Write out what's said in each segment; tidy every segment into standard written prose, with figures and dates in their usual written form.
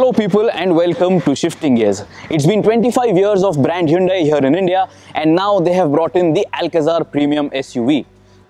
Hello people and welcome to Shifting Gears. It's been 25 years of brand Hyundai here in India and now they have brought in the Alcazar premium SUV.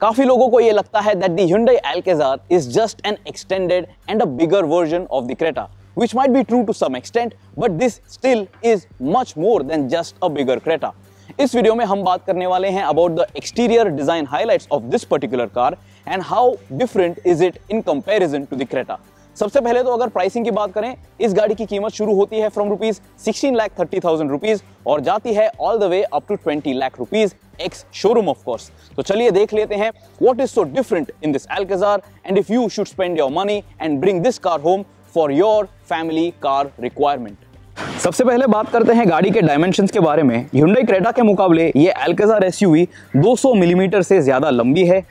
काफी लोगों को ये लगता है that the Hyundai Alcazar is just an extended and a bigger version of the Creta, which might be true to some extent, but this still is much more than just a bigger Creta. इस video में हम बात करने वाले हैं about the exterior design highlights of this particular car and how different is it in comparison to the Creta. सबसे पहले तो अगर प्राइसिंग की बात करें, इस गाड़ी की कीमत शुरू होती है फ्रॉम रुपीज 16,30,000 रुपीज और जाती है all the way up to 20 lakh rupees ex showroom of course. तो चलिए देख लेते हैं what is so different in this Alcazar and if you should spend your money and bring this car home for your family car requirement. सबसे पहले बात करते हैं गाड़ी के डायमेंशंस के बारे में। Hyundai Creta के मुकाबले ये Alcazar SUV 200 मिलीमीटर से ज्यादा लंबी है,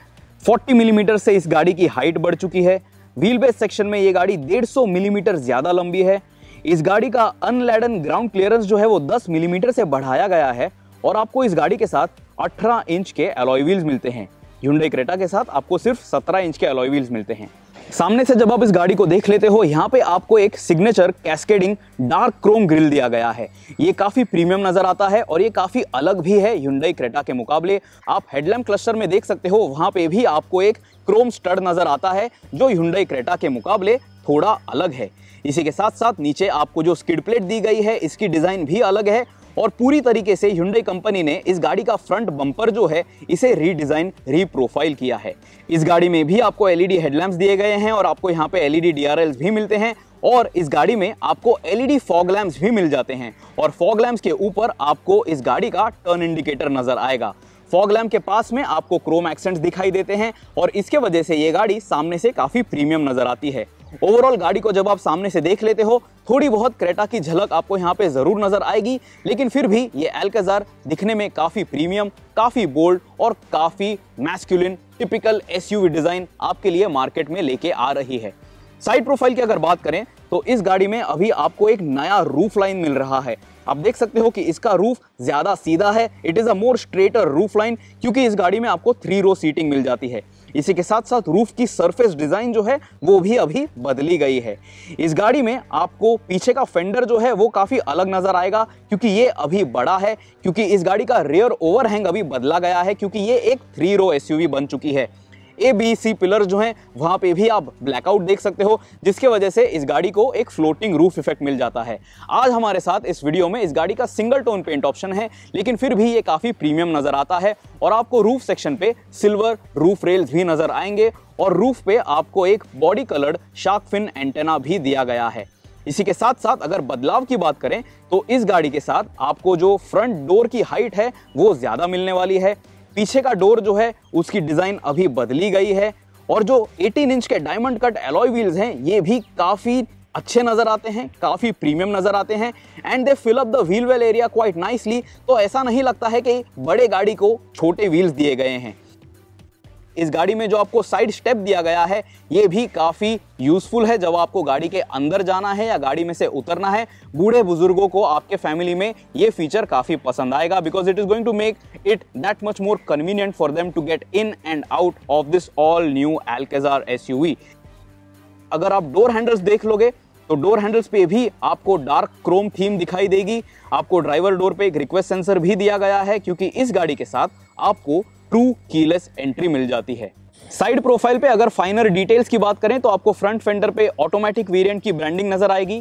40 मिलीमीटर से इस गाड़ी की हाइट बढ़ चुकी है, व्हील बेस सेक्शन में ये गाड़ी 150 मिलीमीटर ज्यादा लंबी है, इस गाड़ी का अनलैडन ग्राउंड क्लियरेंस जो है वो 10 मिलीमीटर से बढ़ाया गया है और आपको इस गाड़ी के साथ 18 इंच के अलॉय व्हील्स मिलते हैं। Hyundai Creta के साथ आपको सिर्फ 17 इंच के अलॉय व्हील्स मिलते हैं। सामने से जब आप इस गाड़ी को देख लेते हो, यहाँ पे आपको एक signature cascading dark chrome grille दिया गया है। ये काफी प्रीमियम नजर आता है और ये काफी अलग भी है Hyundai Creta के मुकाबले। आप हेडलैम्प क्लस्टर में देख सकते हो, वहाँ पे भी आपको एक क्रोम स्टड नजर आता है जो Hyundai Creta के मुकाबले थोड़ा अलग है। इसी के साथ साथ नीचे आपको जो स्किड प्लेट दी गई है इसकी डिजाइन भी अलग है और पूरी तरीके से Hyundai कंपनी ने इस गाड़ी का फ्रंट बम्पर जो है इसे रीडिजाइन रीप्रोफाइल किया है। इस गाड़ी में भी आपको एलईडी हेडलैम्प्स दिए गए हैं और आपको यहाँ पे एलईडी डीआरएल्स भी मिलते हैं और इस गाड़ी में आपको एलईडी फॉग लैम्प्स भी मिल जाते हैं और फॉग लैम्प्स के ऊपर आपको इस गाड़ी का टर्न इंडिकेटर नजर आएगा। फॉग लैम्प के पास में आपको क्रोम एक्सेंट्स दिखाई देते हैं और इसके वजह से ये गाड़ी सामने से काफी प्रीमियम नजर आती है। ओवरऑल गाड़ी को जब आप सामने से देख लेते हो, थोड़ी बहुत Creta की झलक आपको यहाँ पे जरूर नजर आएगी, लेकिन फिर भी ये Alcazar दिखने में काफी प्रीमियम, काफी बोल्ड और काफी मैस्कुलिन टिपिकल एसयूवी डिजाइन आपके लिए मार्केट में लेके आ रही है। साइड प्रोफाइल की अगर बात करें तो इस गाड़ी में अभी आपको एक नया रूफ लाइन मिल रहा है। आप देख सकते हो कि इसका रूफ ज्यादा सीधा है, it is a more straighter roof line, क्योंकि इस गाड़ी में आपको 3 रो सीटिंग मिल जाती है। इसी के साथ साथ रूफ की सरफेस डिजाइन जो है वो भी अभी बदली गई है। इस गाड़ी में आपको पीछे का फेंडर जो है वो काफी अलग नजर आएगा क्योंकि ये अभी बड़ा है, क्योंकि इस गाड़ी का रियर ओवरहैंग अभी बदला गया है क्योंकि ये एक 3 रो एसयूवी बन चुकी है। ABC पिलर जो हैं वहाँ पे भी आप ब्लैकआउट देख सकते हो, जिसके वजह से इस गाड़ी को एक फ्लोटिंग रूफ इफेक्ट मिल जाता है। आज हमारे साथ इस वीडियो में इस गाड़ी का सिंगल टोन पेंट ऑप्शन है, लेकिन फिर भी ये काफ़ी प्रीमियम नज़र आता है और आपको रूफ सेक्शन पे सिल्वर रूफ रेल्स भी नज़र आएंगे और रूफ पे आपको एक body coloured shark fin antenna भी दिया गया है। इसी के साथ साथ अगर बदलाव की बात करें तो इस गाड़ी के साथ आपको जो फ्रंट डोर की हाइट है वो ज़्यादा मिलने वाली है, पीछे का डोर जो है उसकी डिजाइन अभी बदली गई है और जो 18 इंच के डायमंड कट एलॉय व्हील्स हैं ये भी काफी अच्छे नजर आते हैं, काफी प्रीमियम नजर आते हैं and they fill up the wheel well area quite nicely. तो ऐसा नहीं लगता है कि बड़े गाड़ी को छोटे व्हील्स दिए गए हैं। इस गाड़ी में जो आपको साइड स्टेप दिया गया है ये भी काफ़ी यूजफुल है। जब आपको गाड़ी के अंदर जाना है या गाड़ी में से उतरना है, बूढ़े बुजुर्गों को आपके फैमिली में ये फीचर काफ़ी पसंद आएगा because it is going to make it that much more convenient for them to get in and out of this all new Alcazar SUV। अगर आप डोर हैंडल्स देख लोगे तो डोर हैंडल्स पे भी आपको डार्क क्रोम थीम दिखाई देगी। आपको ड्राइवर डोर पे एक रिक्वेस्ट सेंसर भी दिया गया है क्योंकि इस गाड़ी के साथ आपको ट्रू कीलेस एंट्री मिल जाती है। साइड प्रोफाइल पे अगर फाइनर डिटेल्स की बात करें तो आपको फ्रंट फेंडर पे ऑटोमेटिक वेरिएंट की ब्रांडिंग नजर आएगी,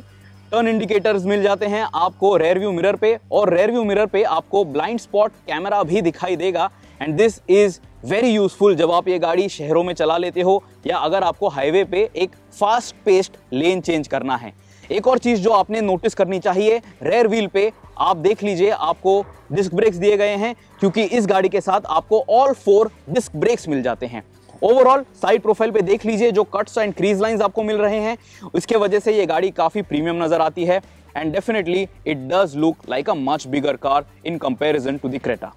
टर्न इंडिकेटर्स मिल जाते हैं आपको रेयर व्यू मिरर पे और रेयर व्यू मिरर पे आपको ब्लाइंड स्पॉट कैमरा भी दिखाई देगा and this is very useful जब आप ये गाड़ी शहरों में चला लेते हो या अगर आपको हाईवे पे एक फास्ट पेस्ड लेन चेंज करना है। एक और चीज़ जो आपने नोटिस करनी चाहिए, रेयर व्हील पे आप देख लीजिए आपको डिस्क ब्रेक्स दिए गए हैं क्योंकि इस गाड़ी के साथ आपको ऑल 4 डिस्क ब्रेक्स मिल जाते हैं। ओवरऑल साइड प्रोफाइल पे देख लीजिए जो कट्स एंड क्रीज लाइंस आपको मिल रहे हैं उसके वजह से ये गाड़ी काफ़ी प्रीमियम नज़र आती है and definitely it does look like a much bigger car in comparison to the Creta।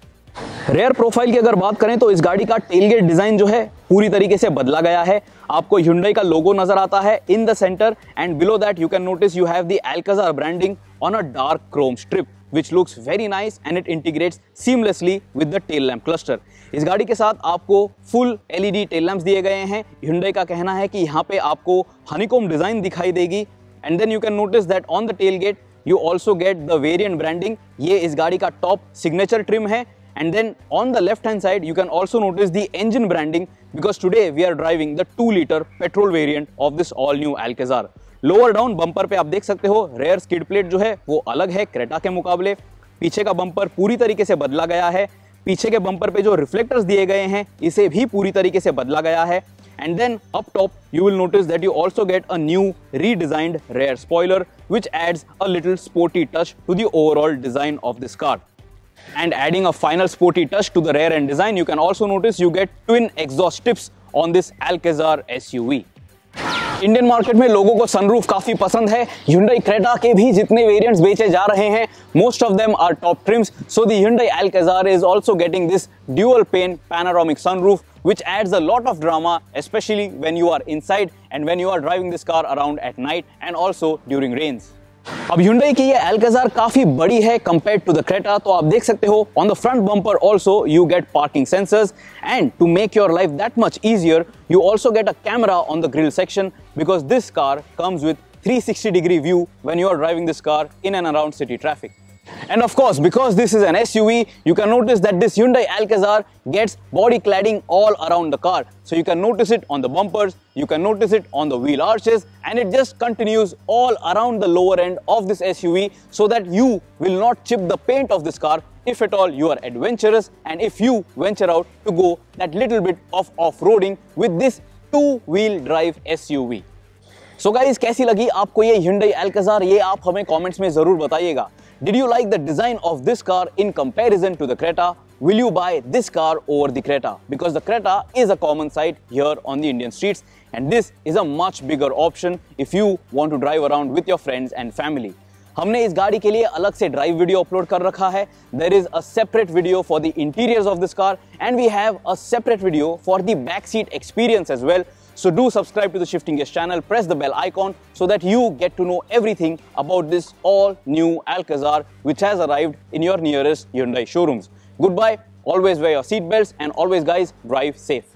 Rear profile की अगर बात करें तो इस गाड़ी का टेलगेट डिजाइन जो है पूरी तरीके से बदला गया है। आपको Hyundai का लोगो नजर आता है in the centre and below that you can notice you have the Alcazar branding on a dark chrome strip which looks very nice and it integrates seamlessly with the tail lamp cluster। इस गाड़ी के साथ आपको full LED tail lamps दिए गए हैं। Hyundai का कहना है कि यहाँ पे आपको honeycomb डिजाइन दिखाई देगी And then you can notice that on the tailgate, you also get the variant branding. ये इस गाड़ी का top signature trim है. And then on the left hand side, you can also notice the engine branding because today we are driving the 2-liter petrol variant of this all new Alcazar. Lower down bumper पे आप देख सकते हो rear skid plate जो है वो अलग है क्रेटा के मुकाबले. पीछे का बम्पर पूरी तरीके से बदला गया है. पीछे के बम्पर पे जो रिफ्लेक्टर्स दिए गए हैं इसे भी पूरी तरीके से बदला गया है. And then up top, you will notice that you also get a new redesigned rear spoiler, which adds a little sporty touch to the overall design of this car. And adding a final sporty touch to the rear end design, you can also notice you get twin exhaust tips on this Alcazar SUV. Indian market में लोगों को sunroof काफी पसंद है. Hyundai Creta के भी जितने variants बेचे जा रहे हैं, most of them are top trims. So the Hyundai Alcazar is also getting this dual pane panoramic sunroof, which adds a lot of drama, especially when you are inside and when you are driving this car around at night and also during rains. अब Hyundai की ये Alcazar काफी बड़ी है compared to the Creta, तो आप देख सकते हो on the front bumper also you get parking sensors, and to make your life that much easier you also get a camera on the grille section because this car comes with 360-degree view when you are driving this car in and around city traffic. And of course, because this is an SUV, you can notice that this Hyundai Alcazar gets body cladding all around the car. So you can notice it on the bumpers, you can notice it on the wheel arches, and it just continues all around the lower end of this SUV so that you will not chip the paint of this car if at all you are adventurous and if you venture out to go that little bit of off-roading with this two-wheel drive SUV. So guys, कैसी लगी आपको ये Hyundai Alcazar? ये आप हमें comments में जरूर बताइएगा. Did you like the design of this car in comparison to the Creta? Will you buy this car over the Creta? Because the Creta is a common sight here on the Indian streets, and this is a much bigger option if you want to drive around with your friends and family. हमने इस गाड़ी के लिए अलग से drive video upload कर रखा है. There is a separate video for the interiors of this car, and we have a separate video for the backseat experience as well. So do subscribe to the Shifting Gears channel, press the bell icon so that you get to know everything about this all new Alcazar which has arrived in your nearest Hyundai showrooms. Goodbye, always wear your seatbelts and always guys, drive safe.